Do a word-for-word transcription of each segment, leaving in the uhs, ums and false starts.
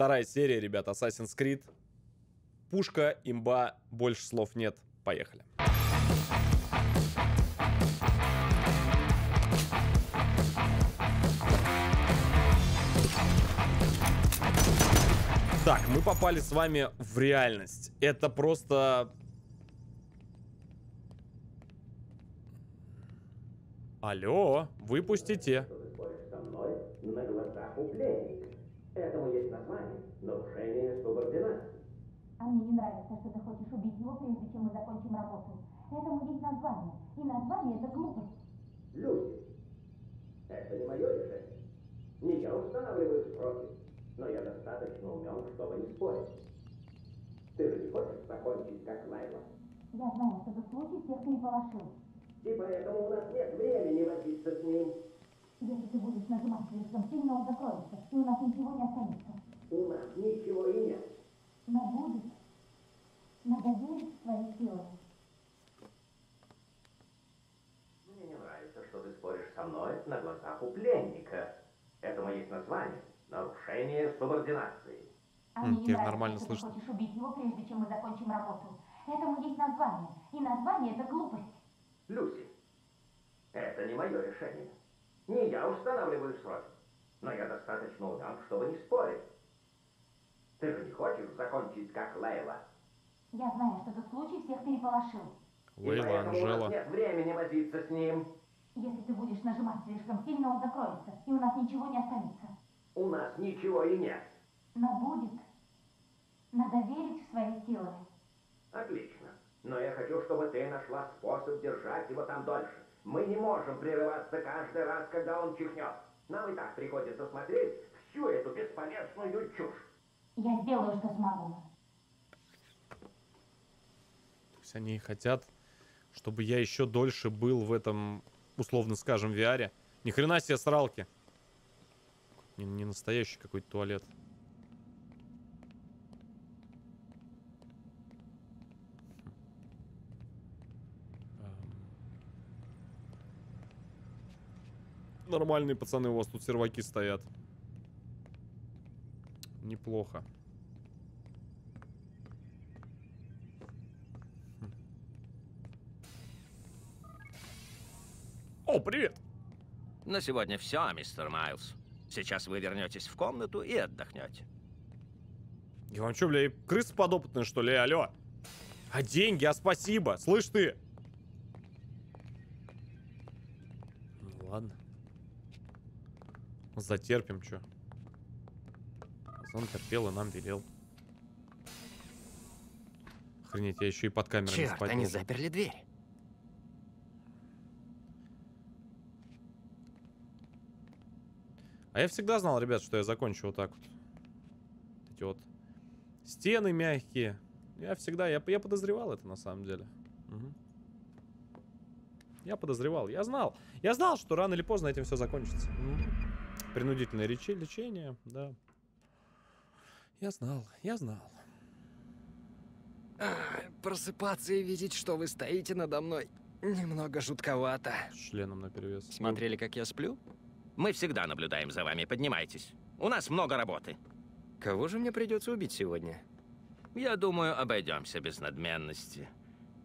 Вторая серия, ребят, Assassin's Creed. Пушка, имба, больше слов нет. Поехали. Так, мы попали с вами в реальность. Это просто... Алло, выпустите. Этому есть название. Нарушение субординации. А мне не нравится, что ты хочешь убить его, прежде чем мы закончим работу. Этому есть название. И название это глупость. Люди. Это не мое решение. Не я устанавливаю сроки. Но я достаточно умен, чтобы не спорить. Ты же не хочешь закончить, как Лайла? Я знаю, чтобы случай всех переполошил. И поэтому у нас нет времени возиться с ним. Если ты будешь нажимать слишком сильно, он закроется, и у нас ничего не останется. У нас ничего и нет. Но будет. Надо верить в твои силы. Мне не нравится, что ты споришь со мной на глазах у пленника. Этому есть название. Нарушение субординации. А мне не нравится, что ты хочешь убить его, прежде чем мы закончим работу. Этому есть название. И название это глупость. Люси, это не мое решение. Не я устанавливаю сроки, но я достаточно умен, чтобы не спорить. Ты же не хочешь закончить, как Лейла? Я знаю, что этот случай всех переполошил. Лейла, Анжела. У нас нет времени возиться с ним. Если ты будешь нажимать слишком сильно, он закроется, и у нас ничего не останется. У нас ничего и нет. Но будет. Надо верить в свои силы. Отлично. Но я хочу, чтобы ты нашла способ держать его там дольше. Мы не можем прерываться каждый раз, когда он чихнет. Нам и так приходится смотреть всю эту бесполезную чушь. Я сделаю, что смогу. То есть они хотят, чтобы я еще дольше был в этом, условно скажем, ви ар. Ни хрена себе сралки. Не, не настоящий какой-то туалет. Нормальные пацаны у вас тут серваки стоят. Неплохо. Хм. О, привет! На сегодня все, мистер Майлз. Сейчас вы вернетесь в комнату и отдохнете. Я вам что, бля, крыс подопытная, что ли? Алло! А деньги, а спасибо! Слышь ты! Ну ладно. Затерпим, чё. Он терпел и нам велел. Охренеть, я еще и под камерой не спать. Они заперли дверь. А я всегда знал, ребят, что я закончу вот так вот. Эти вот стены мягкие. Я всегда, я, я подозревал это на самом деле. Угу. Я подозревал, я знал. Я знал, что рано или поздно этим все закончится. Угу. Принудительное лечение, да. Я знал, я знал. А, просыпаться и видеть, что вы стоите надо мной, немного жутковато. С членом наперевес. Смотрели, как я сплю? Мы всегда наблюдаем за вами. Поднимайтесь. У нас много работы. Кого же мне придется убить сегодня? Я думаю, обойдемся без надменности.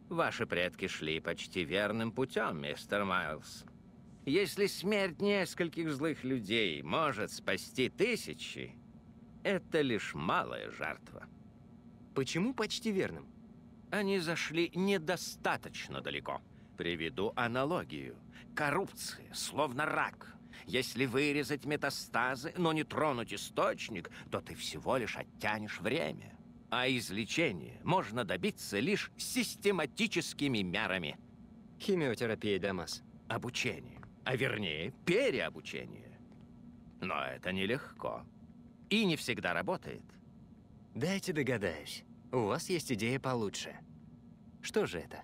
Ваши предки шли почти верным путем, мистер Майлз. Если смерть нескольких злых людей может спасти тысячи, это лишь малая жертва. Почему почти верным? Они зашли недостаточно далеко. Приведу аналогию. Коррупция, словно рак. Если вырезать метастазы, но не тронуть источник, то ты всего лишь оттянешь время. А излечения можно добиться лишь систематическими мерами. Химиотерапия, Дамас. Обучение. А вернее, переобучение. Но это нелегко. И не всегда работает. Дайте догадаюсь. У вас есть идея получше. Что же это?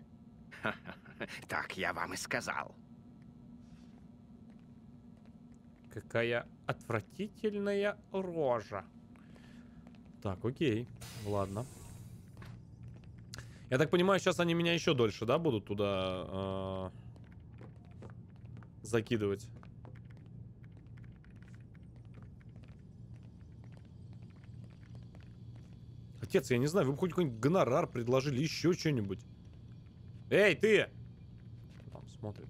Так я вам и сказал. Какая отвратительная рожа. Так, окей. Ладно. Я так понимаю, сейчас они меня еще дольше, да, будут туда... Э закидывать. отец, я не знаю, вы бы хоть какой-нибудь гонорар предложили, еще что-нибудь. Эй, ты! Там смотрит.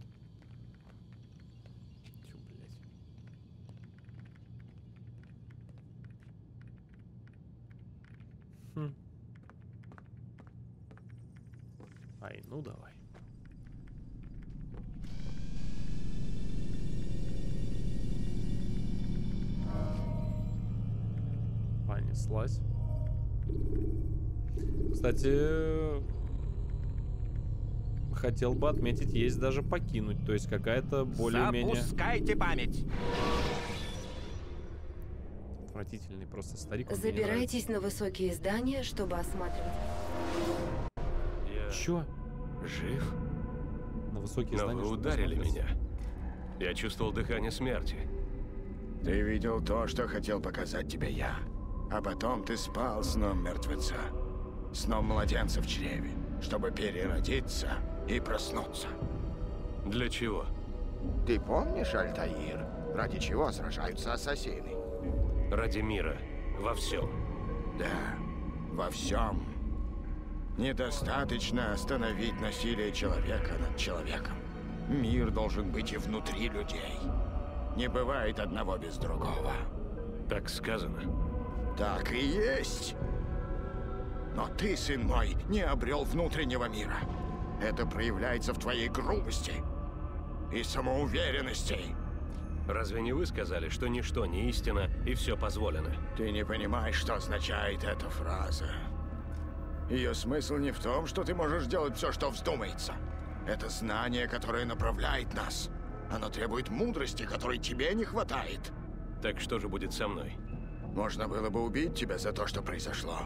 Тю, блядь. Хм. Ай, ну давай. Понеслась. Кстати, хотел бы отметить, есть даже покинуть, то есть какая-то более-менее... Запускайте память! Отвратительный просто старик. Забирайтесь на высокие здания, чтобы осматривать. Я... Чё? Жив? На высокие Но здания, вы ударили меня. Я чувствовал дыхание смерти. Ты видел то, что хотел показать тебе я. А потом ты спал сном мертвеца. Сном младенца в чреве, чтобы переродиться и проснуться. Для чего? Ты помнишь, Альтаир, ради чего сражаются ассасины? Ради мира. Во всем. Да, во всем. Недостаточно остановить насилие человека над человеком. Мир должен быть и внутри людей. Не бывает одного без другого. Так сказано. Так и есть. Но ты, сын мой, не обрел внутреннего мира. Это проявляется в твоей грубости и самоуверенности. Разве не вы сказали, что ничто не истина и все позволено? Ты не понимаешь, что означает эта фраза. Ее смысл не в том, что ты можешь делать все, что вздумается. Это знание, которое направляет нас. Оно требует мудрости, которой тебе не хватает. Так что же будет со мной? Можно было бы убить тебя за то, что произошло.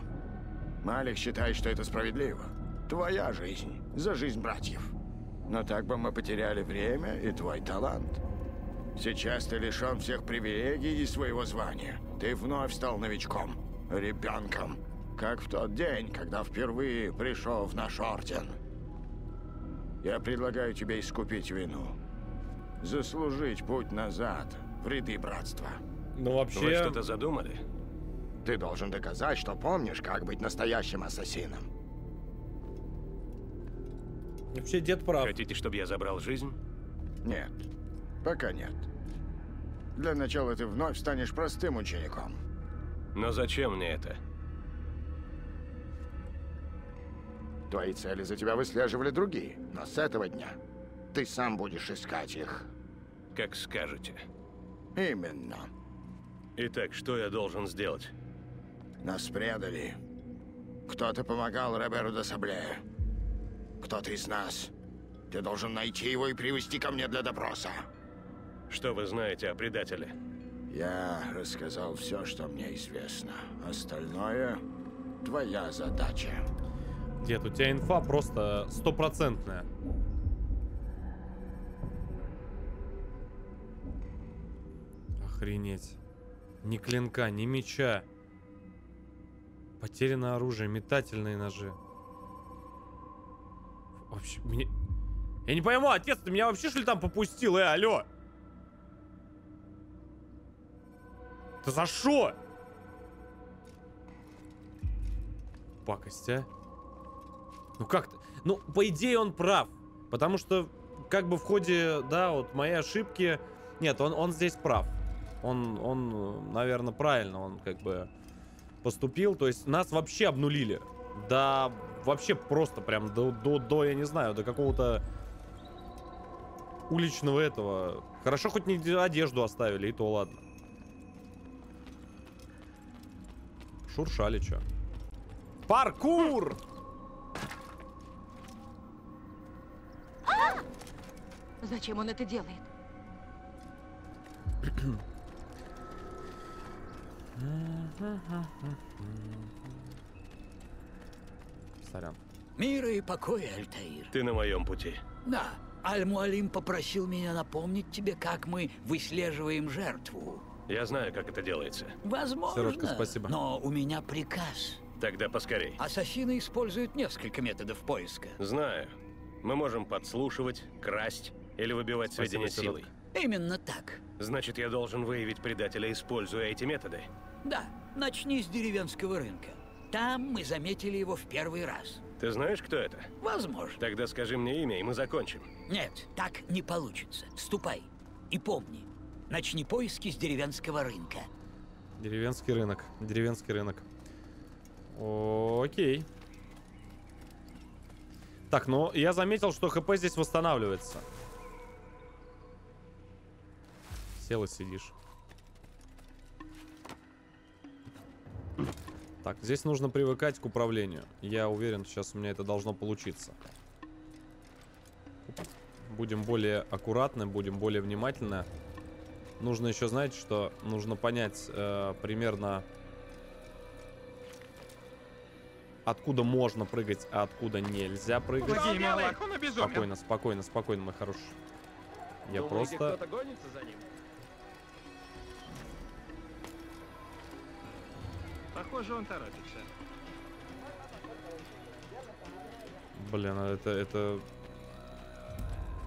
Малик считает, что это справедливо. Твоя жизнь за жизнь братьев. Но так бы мы потеряли время и твой талант. Сейчас ты лишен всех привилегий и своего звания. Ты вновь стал новичком, ребенком. Как в тот день, когда впервые пришел в наш орден. Я предлагаю тебе искупить вину. Заслужить путь назад в ряды братства. Ну вообще... Вы что-то задумали? Ты должен доказать, что помнишь, как быть настоящим ассасином. Вообще дед прав. Хотите, чтобы я забрал жизнь? Нет. Пока нет. Для начала ты вновь станешь простым учеником. Но зачем мне это? Твои цели за тебя выслеживали другие, но с этого дня ты сам будешь искать их. Как скажете. Именно. Итак, что я должен сделать? Нас предали. Кто-то помогал Роберу де Сабле. Кто-то из нас. Ты должен найти его и привести ко мне для допроса. Что вы знаете о предателе? Я рассказал все, что мне известно. Остальное – твоя задача. Дед, у тебя инфа просто стопроцентная. Охренеть. Ни клинка, ни меча. Потеряно оружие, метательные ножи. Вообще, меня... Я не пойму, отец, ты меня вообще что ли там попустил? Э, алло! Да за шо? Пакость, а? Ну как-то... Ну, по идее, он прав. Потому что, как бы в ходе, да, вот мои ошибки... Нет, он, он здесь прав. Он, он, наверное, правильно он как бы поступил. То есть нас вообще обнулили. Да, вообще просто прям до, до, до я не знаю, до какого-то уличного этого. Хорошо, хоть не одежду оставили, и то ладно. Шуршали, чё. Паркур! Зачем он это делает? Сорян. Мира и покоя, Альтаир. Ты на моем пути. Да, Аль-Муалим попросил меня напомнить тебе, как мы выслеживаем жертву. Я знаю, как это делается. Возможно, Сырочка, спасибо. Но у меня приказ. Тогда поскорей. Ассасины используют несколько методов поиска. Знаю. Мы можем подслушивать, красть или выбивать сведения силой. Именно так. Значит, я должен выявить предателя, используя эти методы? Да. Начни с деревенского рынка. Там мы заметили его в первый раз. Ты знаешь, кто это? Возможно. Тогда скажи мне имя, и мы закончим. Нет, так не получится. Ступай. И помни, начни поиски с деревенского рынка. Деревенский рынок. Деревенский рынок. Окей. Так, ну я заметил, что ХП здесь восстанавливается. Сел и сидишь. Так, здесь нужно привыкать к управлению. Я уверен, сейчас у меня это должно получиться. Будем более аккуратны, будем более внимательны. Нужно еще, знаете, что? Нужно понять э, примерно, откуда можно прыгать, а откуда нельзя прыгать. Спокойно, спокойно, спокойно, мой хороший. Я думаете, просто... кто-то гонится за ним? Похоже, он торопится. Блин, это, это...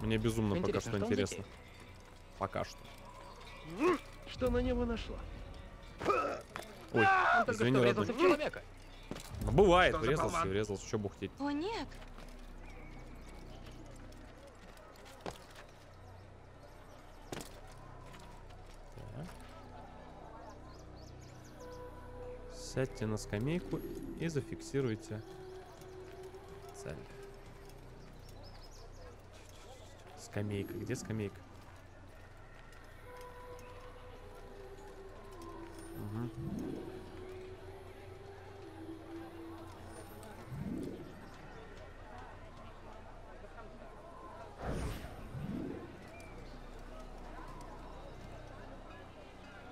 Мне безумно интересно, пока что, что интересно. Пока что. Что на него нашло? Ой, он извини, врезался в человека. Бывает, что врезался, врезался, что бухтеть. О, нет. Сядьте на скамейку и зафиксируйте цель. Скамейка. Где скамейка? Угу.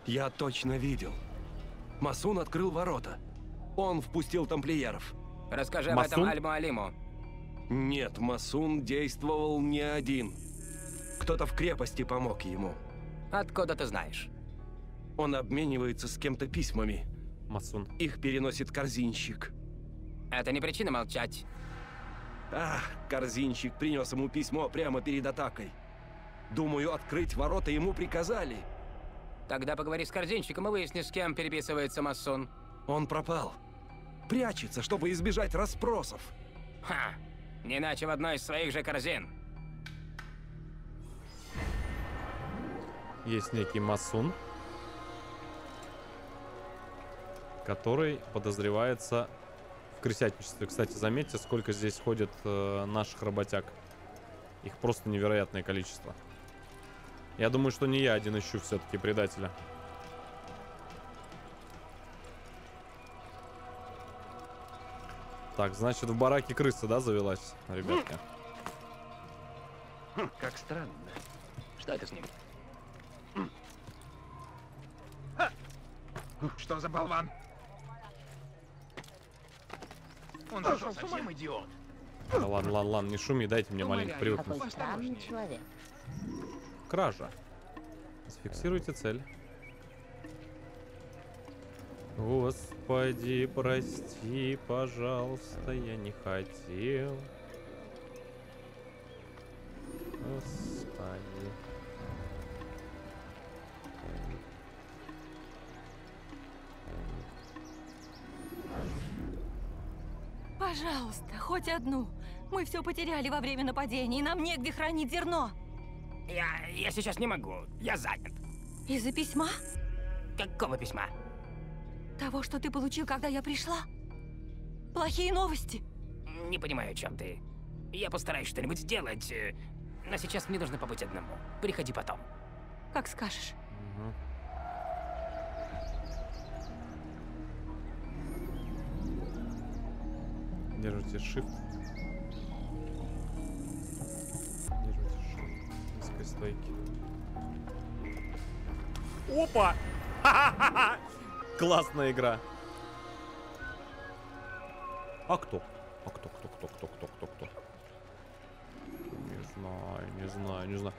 Я точно видел. Маасун открыл ворота. Он впустил тамплиеров. Расскажи об этом Аль-Муалиму. Нет, Маасун действовал не один. Кто-то в крепости помог ему. Откуда ты знаешь? Он обменивается с кем-то письмами. Маасун. Их переносит корзинщик. Это не причина молчать. Ах, корзинщик принес ему письмо прямо перед атакой. Думаю, открыть ворота ему приказали. Тогда поговори с корзинщиком и выясни, с кем переписывается Маасун. Он пропал. Прячется, чтобы избежать расспросов. Ха! Не иначе в одной из своих же корзин. Есть некий Маасун, который подозревается в крысятничестве. Кстати, заметьте, сколько здесь ходит э, наших работяг. Их просто невероятное количество. Я думаю, что не я один ищу все-таки предателя. Так, значит, в бараке крыса, да, завелась, ребятка? Как странно. Что это с ним? Что за болван? Он зашел совсем идиот. Да ладно, ладно, ладно, не шуми, дайте мне маленько привыкнуть. Кража. Зафиксируйте цель. Господи, прости, пожалуйста, я не хотел. Господи. Пожалуйста, хоть одну. Мы все потеряли во время нападения, и нам негде хранить зерно. Я, я сейчас не могу. Я занят. Из-за письма? Какого письма? Того, что ты получил, когда я пришла. Плохие новости. Не понимаю, о чем ты. Я постараюсь что-нибудь сделать. Но сейчас мне нужно побыть одному. Приходи потом. Как скажешь. Угу. Держите shift. Стойки. Опа! Ха-ха-ха-ха! Классная игра. А кто? А кто, кто, кто, кто, кто, кто, кто? Не знаю, не знаю, не знаю.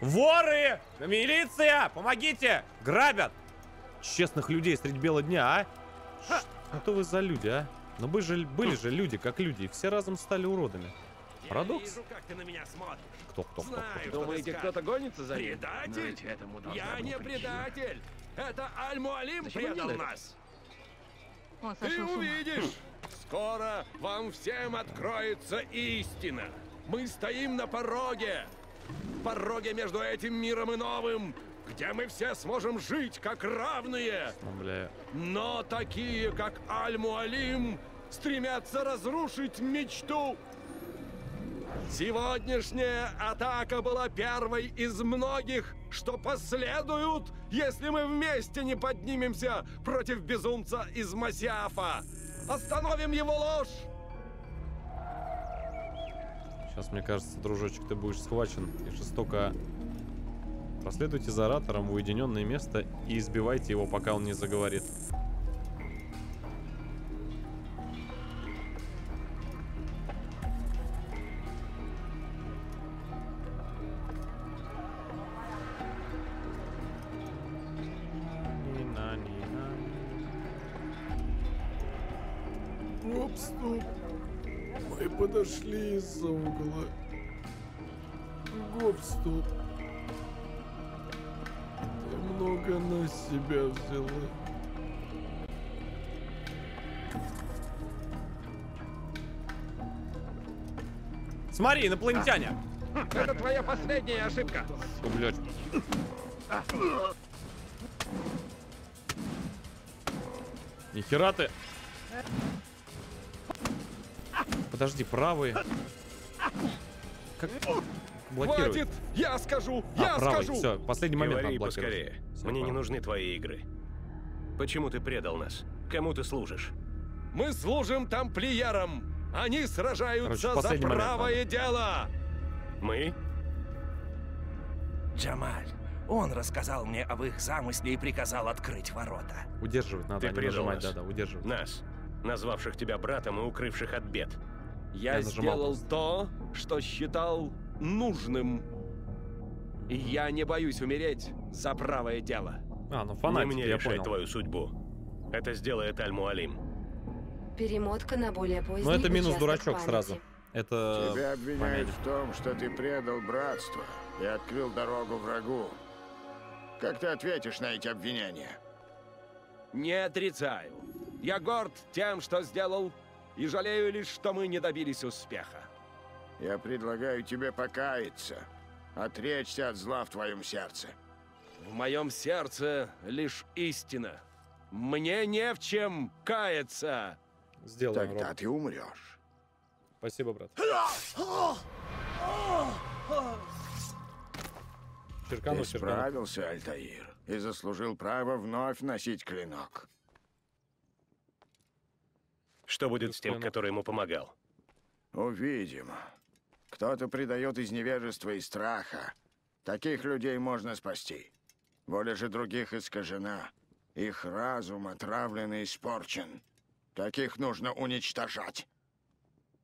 Воры! Милиция! Помогите! Грабят! Честных людей средь бела дня, а? Что вы за люди, а? Но вы же, были же люди, как люди, и все разом стали уродами. Парадокс? Кто-кто-кто? Думаете, кто-то гонится за ним? Предатель? Я не предатель! Это Аль-Муалим предал нас! О, ты увидишь, скоро вам всем откроется истина. Мы стоим на пороге. Пороге между этим миром и новым, где мы все сможем жить как равные. Бля. Но такие, как Аль-Муалим, стремятся разрушить мечту. Сегодняшняя атака была первой из многих, что последуют, если мы вместе не поднимемся против безумца из Масиафа. Остановим его ложь! Сейчас, мне кажется, дружочек, ты будешь схвачен и жестоко. Проследуйте за оратором в уединенное место и избивайте его, пока он не заговорит. Подошли из-за угла. Гоп-стоп. Ты много на себя взяла. Смотри, инопланетяне! Это твоя последняя ошибка. Что, блядь? Нихера ты! Подожди, правые. Как... Хватит! Я скажу! А, я правый. скажу! Все, последний момент. Говори поскорее. Все, Мне правый. не нужны твои игры. Почему ты предал нас? Кому ты служишь? Мы служим тамплиерам. Они сражаются Короче, за правое момент, дело. Мы? Джамаль. Он рассказал мне об их замысле и приказал открыть ворота. Удерживать надо. Ты предал нас. Да, да, удерживать. Нас, назвавших тебя братом и укрывших от бед. Я, Я сделал то, что считал нужным. И я не боюсь умереть за правое дело. А, ну фанатик, не мне решать понял. твою судьбу. Это сделает Аль-Муалим. Перемотка на более поздний. Но это минус дурачок памяти. сразу. Это тебя обвиняют в том, что ты предал братство и открыл дорогу врагу. Как ты ответишь на эти обвинения? Не отрицаю. Я горд тем, что сделал. И жалею лишь, что мы не добились успеха. Я предлагаю тебе покаяться. Отречься от зла в твоем сердце. В моем сердце лишь истина. Мне не в чем каяться. Сделаем, Тогда робот. ты умрешь. Спасибо, брат. Черкану, ты справился, черкану. Альтаир, и заслужил право вновь носить клинок. Что будет с тем, который ему помогал? Увидим. Кто-то предает из невежества и страха. Таких людей можно спасти. Воля же других искажена. Их разум отравлен и испорчен. Таких нужно уничтожать.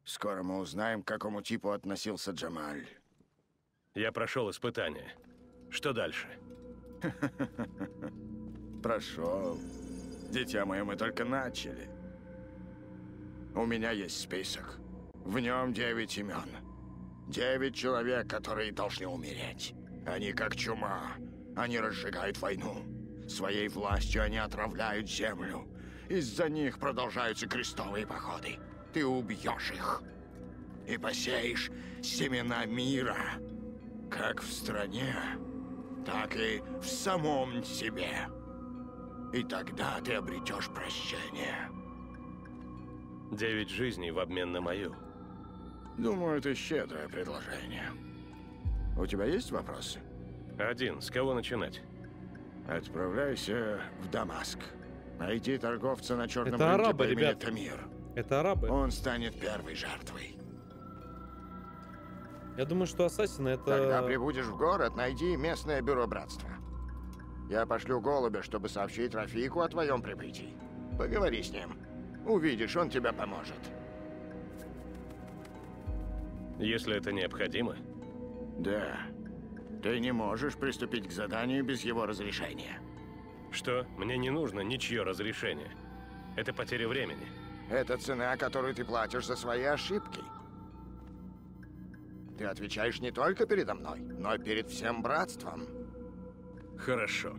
Скоро мы узнаем, к какому типу относился Джамаль. Я прошел испытание. Что дальше? Прошел. Дитя мое, мы только начали. У меня есть список. В нем девять имен. Девять человек, которые должны умереть. Они как чума. Они разжигают войну. Своей властью они отравляют землю. Из-за них продолжаются крестовые походы. Ты убьешь их. И посеешь семена мира. Как в стране, так и в самом себе. И тогда ты обретешь прощение. Девять жизней в обмен на мою. Думаю, это щедрое предложение. У тебя есть вопросы? Один. С кого начинать? Отправляйся в Дамаск. Найди торговца на черном рынке. Это арабы, ребят. Это арабы. Он станет первой жертвой. Я думаю, что ассасины это... Когда прибудешь в город, найди местное бюро братства. Я пошлю голубя, чтобы сообщить Рафику о твоем прибытии. Поговори с ним. Увидишь, он тебя поможет. Если это необходимо. Да. Ты не можешь приступить к заданию без его разрешения. Что? Мне не нужно ничье разрешение. Это потеря времени. Это цена, которую ты платишь за свои ошибки. Ты отвечаешь не только передо мной, но и перед всем братством. Хорошо.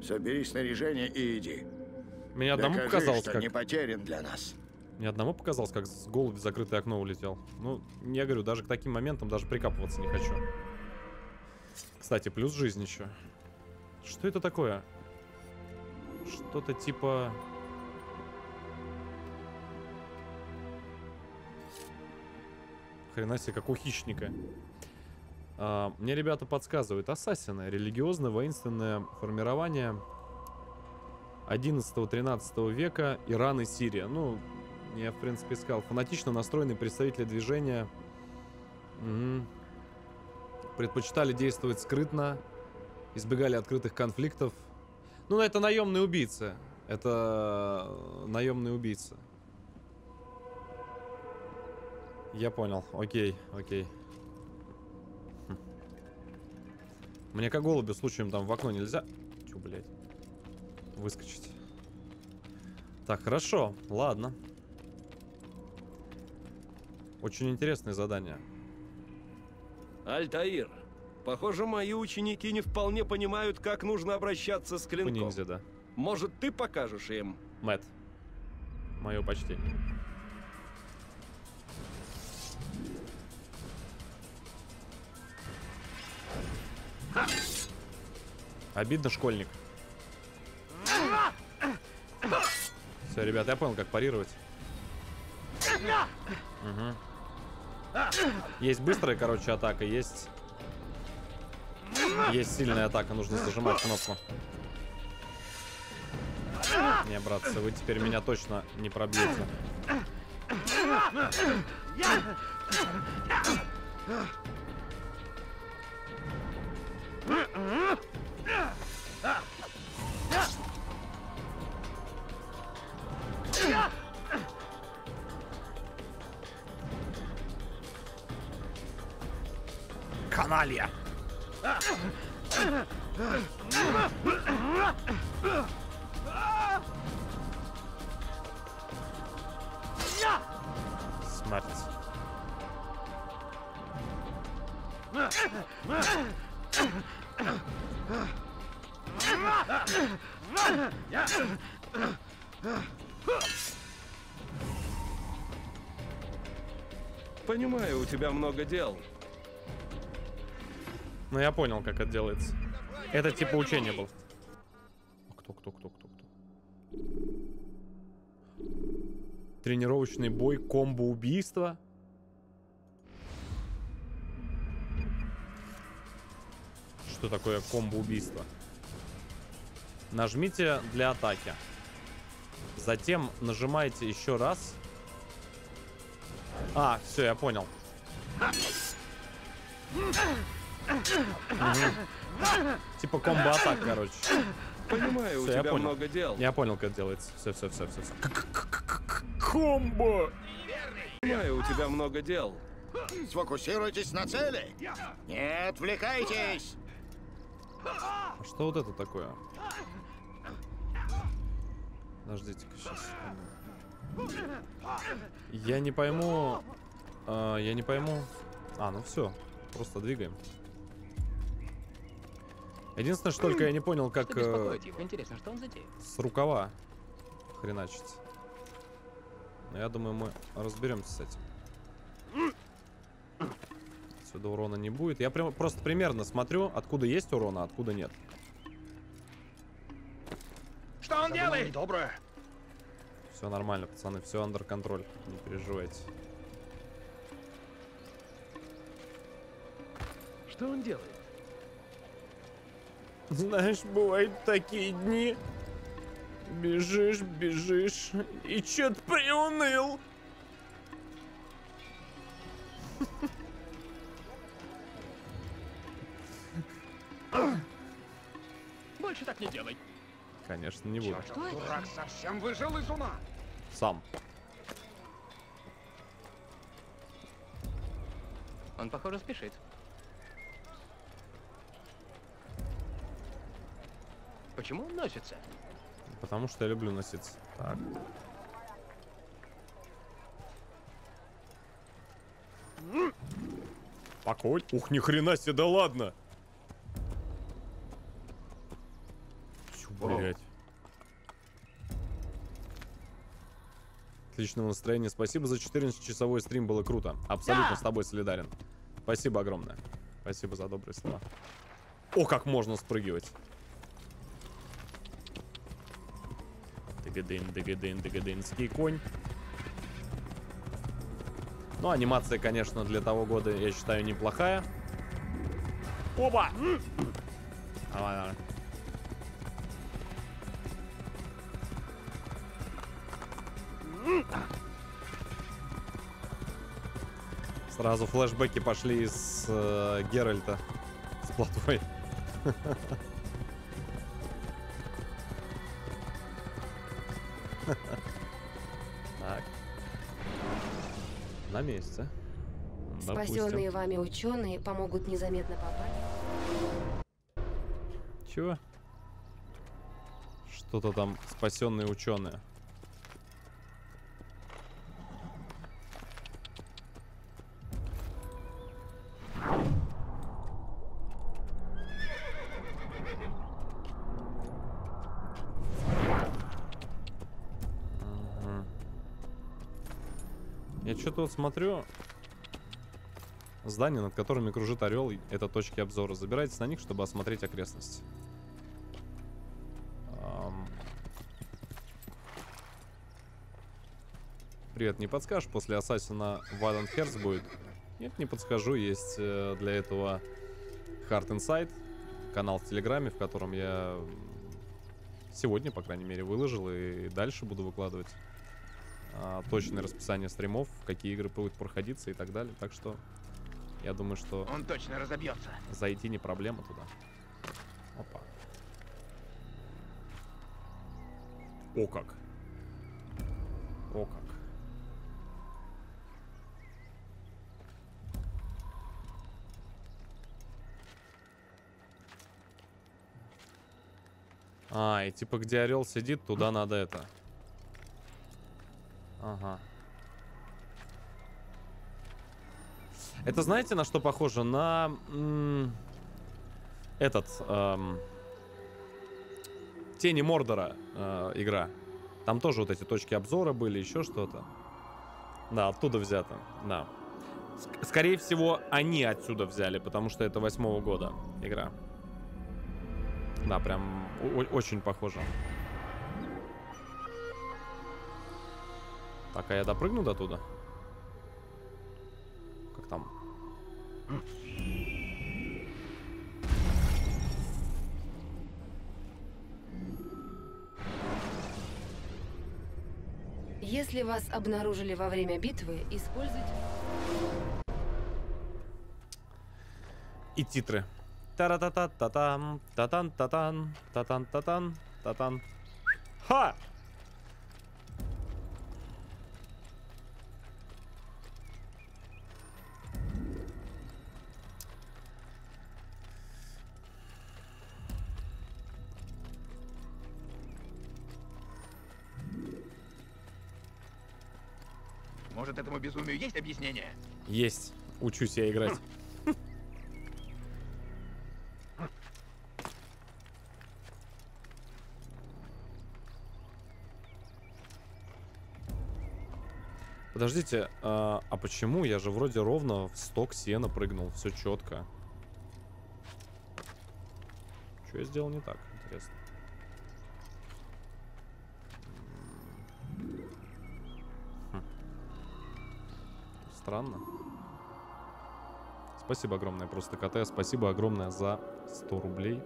Собери снаряжение и иди. Мне одному Докажи, показалось, что как... не потерян для нас. Мне одному показалось, как с голуби в закрытое окно улетел. Ну, я говорю, даже к таким моментам даже прикапываться не хочу. Кстати, плюс жизнь еще. Что это такое? Что-то типа... Хрена себе, как у хищника. А, мне ребята подсказывают. Ассасины. Религиозно-воинственное формирование одиннадцатого-тринадцатого века, Иран и Сирия. Ну, я, в принципе, сказал. Фанатично настроенные представители движения. Угу. Предпочитали действовать скрытно. Избегали открытых конфликтов. Ну, это наемные убийцы. Это наемные убийцы. Я понял. Окей, окей. Хм. Мне как голубю случаем там в окно нельзя. Чё, блядь? Выскочить. Так, хорошо. Ладно. Очень интересное задание. Альтаир, похоже, мои ученики не вполне понимают, как нужно обращаться с клинком. Ниндзя, да. Может, ты покажешь им? Мэтт. Мое почтение. Обидно, школьник. Все, ребят, я понял, как парировать. Угу. Есть быстрая, короче, атака, есть... Есть сильная атака, нужно зажимать кнопку. Не, братцы, вы теперь меня точно не пробьете. Каналья. Смерть. Понимаю, у тебя много дел. Ну, я понял, как это делается. Это типа учение было. Кто, кто, кто, кто, кто? Тренировочный бой, комбо убийства. Что такое комбо убийство? Нажмите для атаки. Затем нажимаете еще раз. А, все, я понял. Угу. Типа комбо-атак, короче. Понимаю, все, у тебя много дел. Я понял, как делается. Все, все, все, все. все. Комбо! Понимаю, у тебя много дел. Сфокусируйтесь на цели. Не отвлекайтесь. А что вот это такое? Подождите-ка, сейчас. Я не пойму... Э, я не пойму... А, ну все. Просто двигаем. Единственное, что только я не понял, как э, с рукава хреначить. Но я думаю, мы разберемся с этим. Отсюда урона не будет. Я прям, просто примерно смотрю, откуда есть урона, а откуда нет. Что он делает? Доброе. Все нормально, пацаны, все under контроль, не переживайте. Что он делает? Знаешь, бывают такие дни. Бежишь, бежишь, и чё-то приуныл. Больше так не делай. Конечно, не буду. Дурак совсем выжил из ума. Сам. Он, похоже, спешит. Почему он носится? Потому что я люблю носиться. Так. Покой. Ух, ни хрена себе, да ладно. Чё, блять. отличного настроения. Спасибо за четырнадцатичасовой стрим, было круто. Абсолютно с тобой солидарен. Спасибо огромное. Спасибо за добрые слова. О, как можно спрыгивать. Дагадын, дагадын, дагадынский конь. Ну, анимация, конечно, для того года, я считаю, неплохая. Опа! Давай, давай. Сразу флешбеки пошли из э, Геральта с плотвой. Так. На месте. Спасенные вами ученые помогут незаметно попасть. Чего? Что-то там спасенные ученые. Я что-то вот смотрю, здания, над которыми кружит орел, это точки обзора. Забирайтесь на них, чтобы осмотреть окрестности. Эм... Привет, не подскажешь, после Ассасина Вайлден Херц будет? Нет, не подскажу, есть для этого Hard Inside, канал в Телеграме, в котором я сегодня, по крайней мере, выложил и дальше буду выкладывать. Точное расписание стримов, какие игры будут проходиться и так далее. Так что я думаю, что он точно разобьется. Зайти не проблема туда. Опа. О как. О как. А, и типа где орел сидит, туда надо это. Ага. Это знаете, на что похоже? На этот эм, Тени Мордора э, игра. Там тоже вот эти точки обзора были, еще что-то. Да, оттуда взято. Да. Ск скорее всего, они отсюда взяли, потому что это восьмого года игра. Да, прям очень похоже. Так, а я допрыгну до туда? Как там? Если вас обнаружили во время битвы, используйте... И титры. Та-ра-та-та-та-там, та-тан-та-тан, та-тан-та-тан, та-тан. Ха! Может, этому безумию есть объяснение? Есть. Учусь я играть. Подождите, а, а почему? Я же вроде ровно в сток сена прыгнул. Все четко. Что я сделал не так? Интересно. Странно. Спасибо огромное, просто КТ. Спасибо огромное за сто рублей.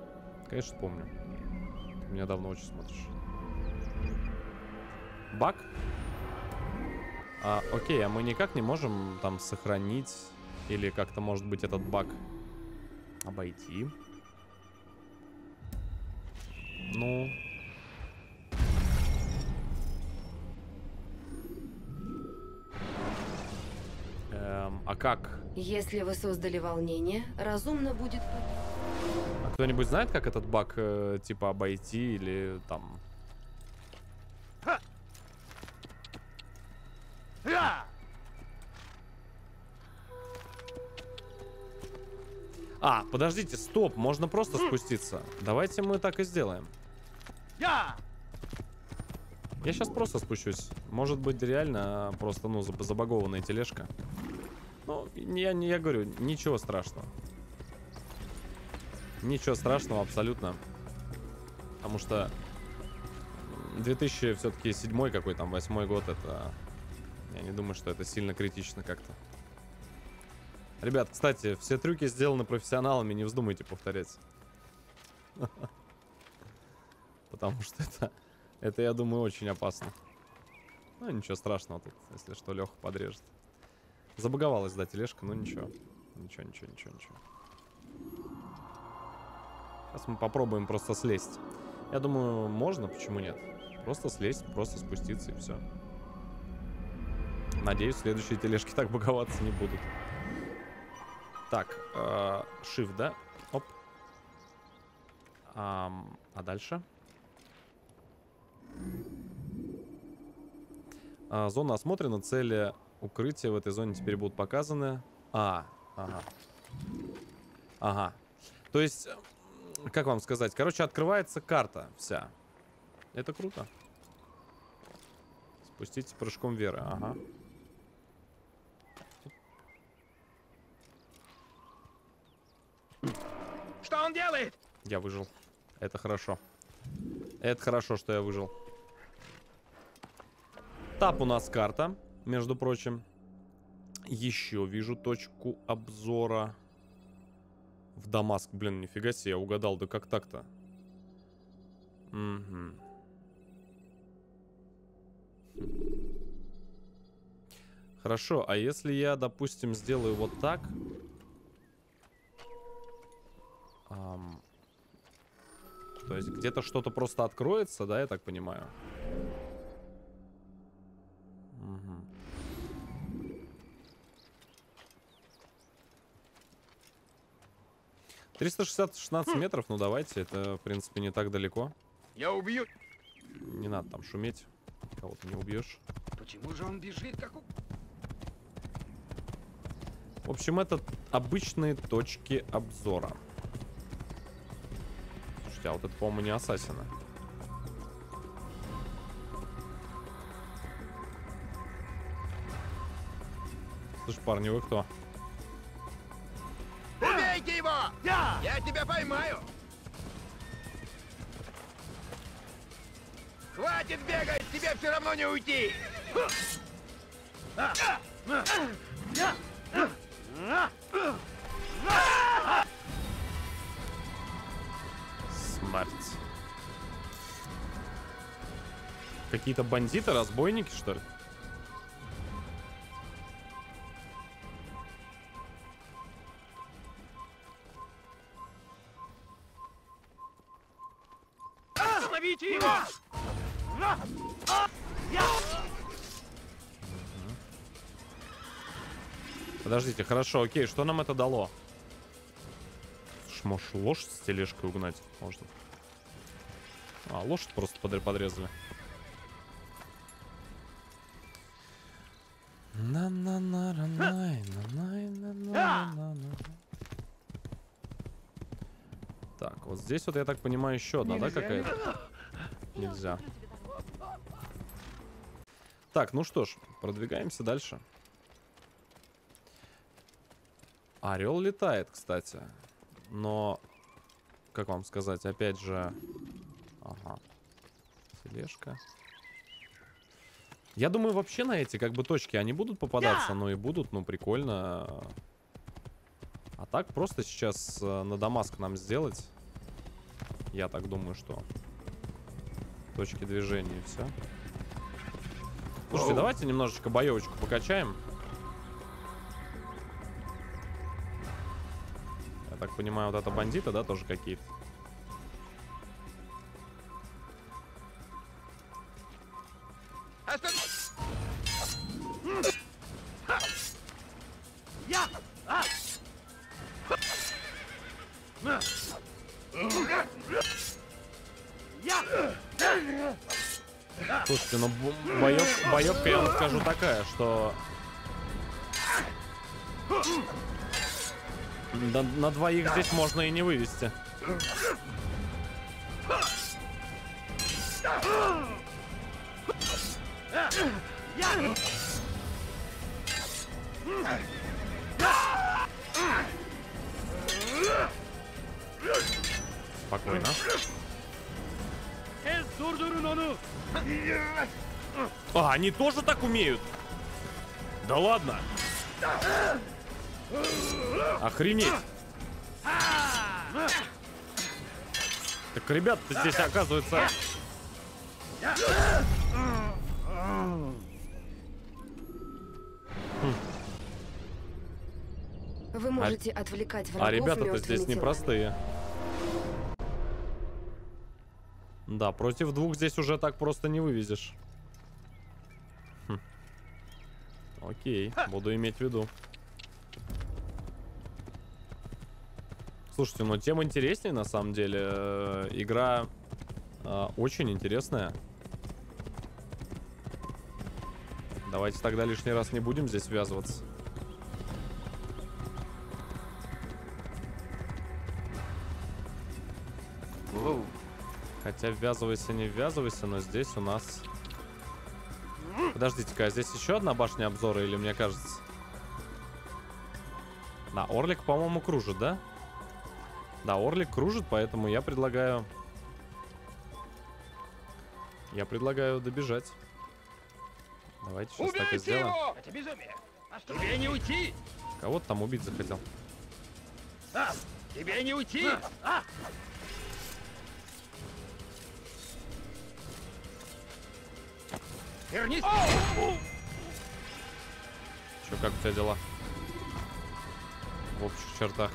Конечно, помню. Ты меня давно очень смотришь. Баг? А, окей, а мы никак не можем там сохранить или как-то, может быть, этот баг обойти? Ну... А как? Если вы создали волнение, разумно будет... А кто-нибудь знает, как этот баг, э, типа, обойти или там... А, подождите, стоп, можно просто спуститься. Давайте мы так и сделаем. Я сейчас просто спущусь. Может быть реально просто, ну, забагованная тележка. Ну, я, я говорю, ничего страшного. Ничего страшного абсолютно. Потому что две тысячи все-таки седьмой какой там, восьмой год, это... Я не думаю, что это сильно критично как-то. Ребят, кстати, все трюки сделаны профессионалами, не вздумайте повторять. Потому что это, это, я думаю, очень опасно. Ну, ничего страшного тут, если что, Леха подрежет. Забаговалась, да, тележка, но ничего. Ничего, ничего, ничего, ничего. Сейчас мы попробуем просто слезть. Я думаю, можно, почему нет? Просто слезть, просто спуститься и все. Надеюсь, следующие тележки так боговаться не будут. Так, э, shift, да? Оп. А, а дальше? А, зона осмотрена, цели укрытия в этой зоне теперь будут показаны. А, ага. Ага. То есть, как вам сказать? Короче, открывается карта вся. Это круто. Спуститесь прыжком веры, ага. Что он делает? Я выжил. Это хорошо. Это хорошо, что я выжил. Тап у нас карта, между прочим. Еще вижу точку обзора. В Дамаск, блин, нифига себе, я угадал. Да как так-то? Угу. Хорошо, а если я, допустим, сделаю вот так... Um, то есть где-то что-то просто откроется, да, я так понимаю. Uh-huh. триста шестьдесят шестнадцать метров, ну давайте, это в принципе не так далеко. Я убью. Не надо там шуметь, кого-то не убьешь. Почему же он бежит, как у... В общем, это обычные точки обзора. А вот это, по-моему, не Ассасина. Слушай, парни, вы кто? Убейте его! Я! Я тебя поймаю! Хватит бегать! Тебе все равно не уйти! Какие-то бандиты, разбойники, что ли? Остановите его! Подождите, хорошо, окей, что нам это дало? Может, лошадь с тележкой угнать можно? А, лошадь просто подрезали. Так, вот здесь вот, я так понимаю, еще одна, да, какая-то? Нельзя. Так, ну что ж, продвигаемся дальше. Орел летает, кстати. Но, как вам сказать, опять же... Ага. Тележка. Я думаю, вообще на эти, как бы, точки, они будут попадаться, но и будут, ну, прикольно. А так просто сейчас на Дамаск нам сделать. Я так думаю, что... Точки движения, и все. Слушайте, давайте немножечко боевочку покачаем. Так понимаю, вот это бандиты, да, тоже какие-то. Слушайте, ну боев, боевка, я вам скажу, такая, что... На, на двоих здесь можно и не вывести. Спокойно. А, они тоже так умеют? Да ладно. Охренеть. Так ребята-то здесь, оказывается... Вы можете а... отвлекать врагов. А ребята-то здесь непростые. Да, против двух здесь уже так просто не вывезешь. Хм. Окей, буду иметь в виду. Слушайте, но тем интереснее на самом деле. Игра э, очень интересная. Давайте тогда лишний раз не будем здесь ввязываться. Воу. Хотя ввязывайся, не ввязывайся, но здесь у нас... Подождите-ка, а здесь еще одна башня обзора, или мне кажется? На, Орлик, по-моему, кружит, да? Да, Орлик кружит, поэтому я предлагаю... Я предлагаю добежать. Давайте сейчас так и сделаем. Это безумие. А что? Тебе не уйти! Кого-то там убить захотел. А, тебе не уйти! А! Вернись! Че, как у тебя дела? В общих чертах.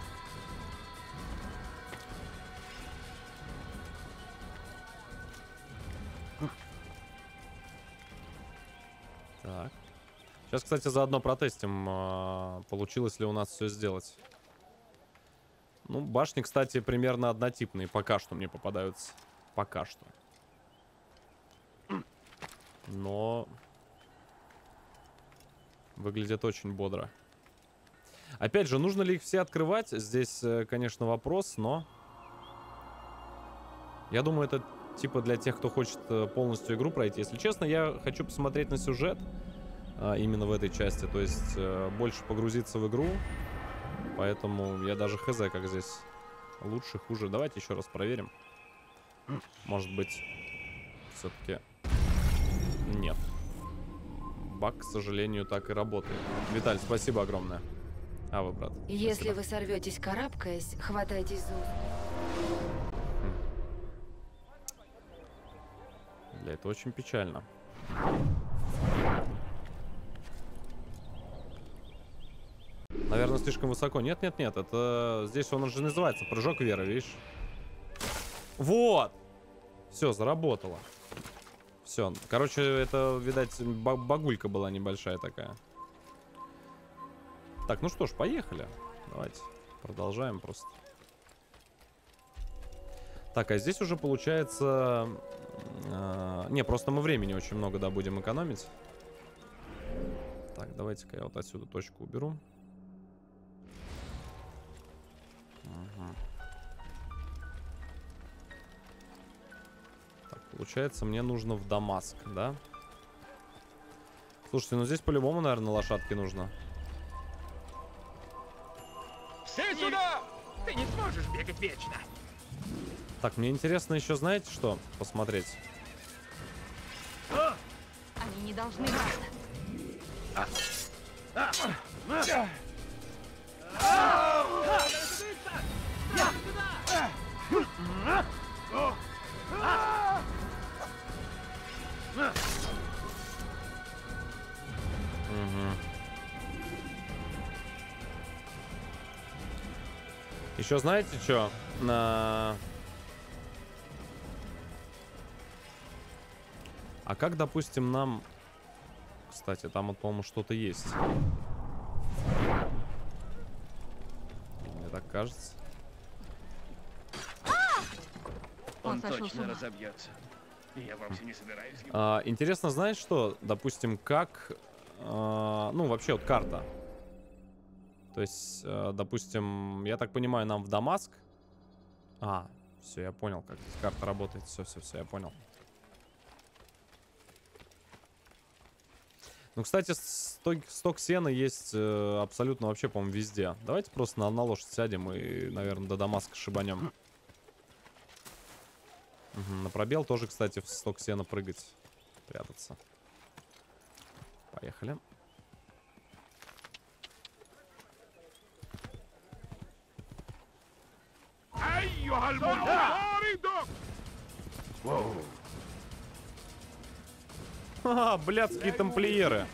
Так. Сейчас, кстати, заодно протестим, получилось ли у нас все сделать. Ну, башни, кстати, примерно однотипные. Пока что мне попадаются. Пока что. Но выглядят очень бодро. Опять же, нужно ли их все открывать? Здесь, конечно, вопрос, но... Я думаю, это... Типа для тех, кто хочет полностью игру пройти. Если честно, я хочу посмотреть на сюжет а, именно в этой части. То есть а, больше погрузиться в игру. Поэтому я даже хз, как здесь лучше, хуже. Давайте еще раз проверим. Может быть, все-таки нет. Баг, к сожалению, так и работает. Виталь, спасибо огромное. А вы, брат? Если спасибо. Вы сорветесь, карабкаясь, хватайтесь за... Бля, это очень печально. Наверное, слишком высоко. Нет, нет, нет. Это здесь он уже называется прыжок веры, видишь? Вот. Все, заработало. Все. Короче, это, видать, багулька была небольшая такая. Так, ну что ж, поехали. Давайте продолжаем просто. Так, а здесь уже получается... Uh, не, просто мы времени очень много, да, будем экономить. Так, давайте-ка я вот отсюда точку уберу. Uh-huh. Так, получается, мне нужно в Дамаск, да? Слушайте, ну здесь по-любому, наверное, лошадки нужно. Все сюда! Ты не сможешь бегать вечно! Так, мне интересно еще, знаете, что посмотреть? Они не должны. Еще знаете, что? На... А как, допустим, нам... Кстати, там вот, по-моему, что-то есть. Мне так кажется. Он точно разобьется. Я вообще не собираюсь. А, интересно, знаешь что? Допустим, как... А, ну, вообще, вот карта. То есть, а, допустим, я так понимаю, нам в Дамаск... А, все, я понял, как здесь карта работает. Все, все, все, я понял. Ну, кстати, сток, сток сена есть э, абсолютно вообще, по-моему, везде. Давайте просто на, на лошадь сядем и, наверное, до Дамаска шибанем. Угу, на пробел тоже, кстати, в сток сена прыгать, прятаться. Поехали. Ха-ха, блядские тамплиеры.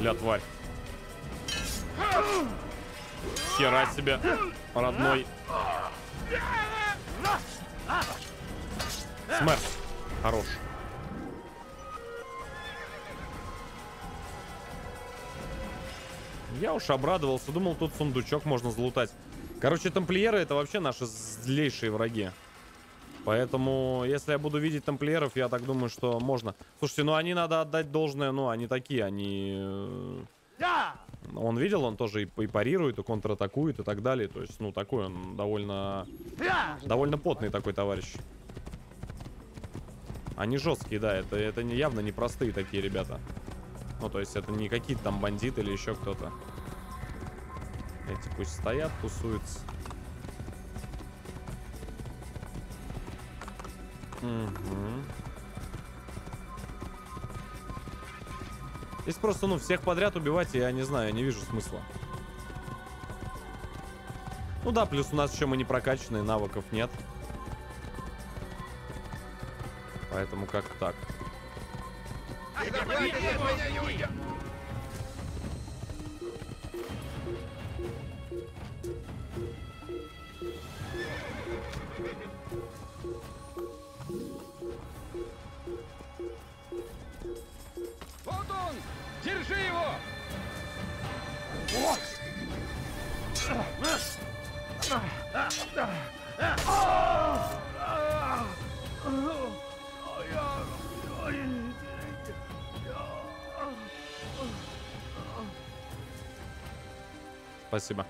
Бля, тварь. Хера себе, родной. Смерш. Хорош. Я уж обрадовался, думал, тут сундучок можно залутать. Короче, тамплиеры — это вообще наши злейшие враги. Поэтому, если я буду видеть тамплиеров, я так думаю, что можно. Слушайте, ну они, надо отдать должное, ну они такие, они... Он видел, он тоже и, и парирует, и контратакует, и так далее. То есть, ну, такой он довольно... Довольно потный такой товарищ. Они жесткие, да, это, это явно не простые такие ребята. Ну, то есть, это не какие-то там бандиты или еще кто-то. Эти пусть стоят, тусуются. Угу. Здесь просто, ну, всех подряд убивать, я не знаю, я не вижу смысла. Ну да, плюс у нас еще мы не прокачанные, навыков нет. Поэтому как-то так. Держи его! Спасибо.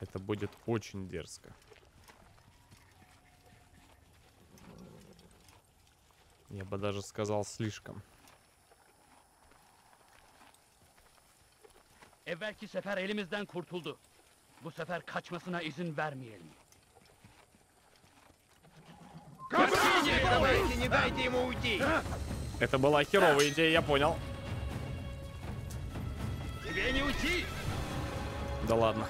Это будет очень дерзко. Я бы даже сказал, слишком. Evvelki sefer elimizden kurtuldu. Bu sefer kaçmasına izin vermeyelim. Это была херовая идея, я понял. Тебе не уйти. Да ладно.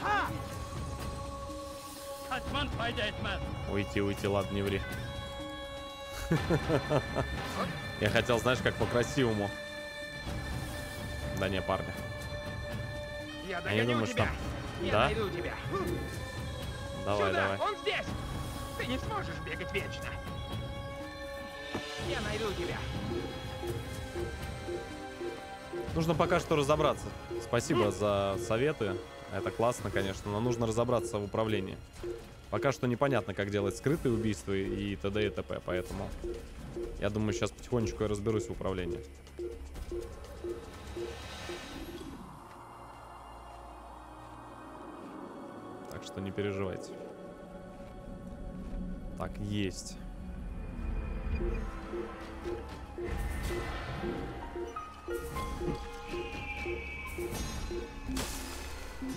Уйти, уйти, ладно, не ври. Я хотел, знаешь, как по-красивому. Да не, парни. Я не думаю, что... Да? Давай, давай. Он здесь! Ты не сможешь бегать вечно. Я найду тебя. Нужно пока что разобраться. Спасибо за советы. Это классно, конечно, но нужно разобраться в управлении. Пока что непонятно, как делать скрытые убийства и т.д. и т.п. Поэтому я думаю, сейчас потихонечку я разберусь в управлении. Так что не переживайте. Так, есть.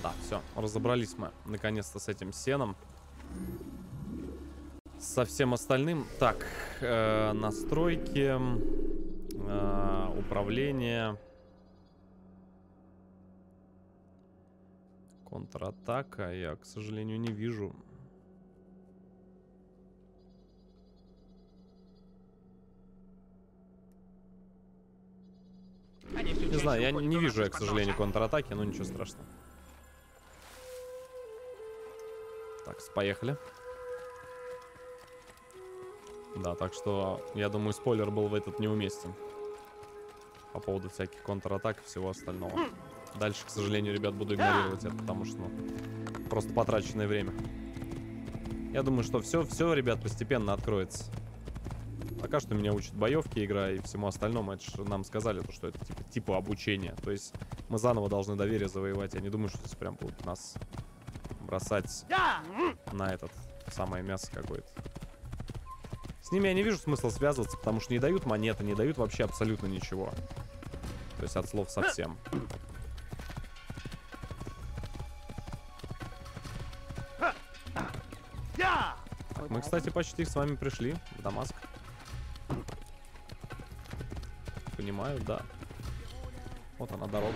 Да, все, разобрались мы наконец-то с этим сеном. Со всем остальным. Так, э, настройки, э, управление, контратака. Я, к сожалению, не вижу. Не знаю, я не вижу, я, к сожалению, контратаки, но ничего страшного. Так, поехали. Да, так что, я думаю, спойлер был в этот неуместен. По поводу всяких контратак и всего остального. Дальше, к сожалению, ребят, буду игнорировать это, потому что, ну, просто потраченное время. Я думаю, что все, все, ребят, постепенно откроется. Пока что меня учат боевки игра и всему остальному. Это же нам сказали, то, что это типа, типа обучение. То есть мы заново должны доверие завоевать. Я не думаю, что здесь прям будут нас бросать на этот самое мясо какое-то. С ними я не вижу смысла связываться, потому что не дают монеты, не дают вообще абсолютно ничего. То есть от слов совсем. Так, мы, кстати, почти с вами пришли в Дамаск. Понимаю, да. Вот она, дорога.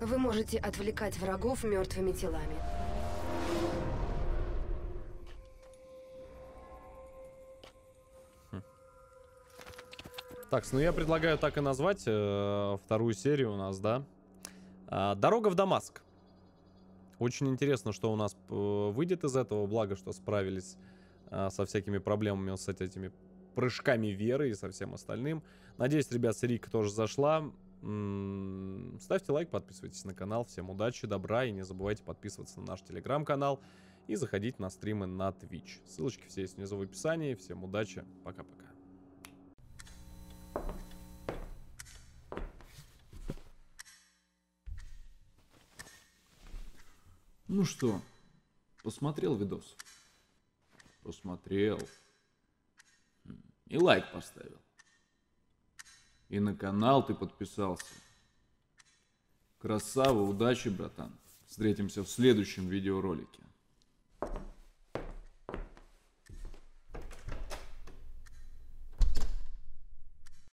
Вы можете отвлекать врагов мертвыми телами. Так, ну я предлагаю так и назвать э, вторую серию у нас, да? Э, «Дорога в Дамаск». Очень интересно, что у нас э, выйдет из этого. Благо, что справились э, со всякими проблемами, с этими прыжками веры и со всем остальным. Надеюсь, ребят, серийка тоже зашла. М-м, ставьте лайк, подписывайтесь на канал. Всем удачи, добра и не забывайте подписываться на наш телеграм-канал и заходить на стримы на Twitch. Ссылочки все есть внизу в описании. Всем удачи, пока-пока. Ну что, посмотрел видос? Посмотрел. И лайк поставил. И на канал ты подписался. Красава, удачи, братан. Встретимся в следующем видеоролике.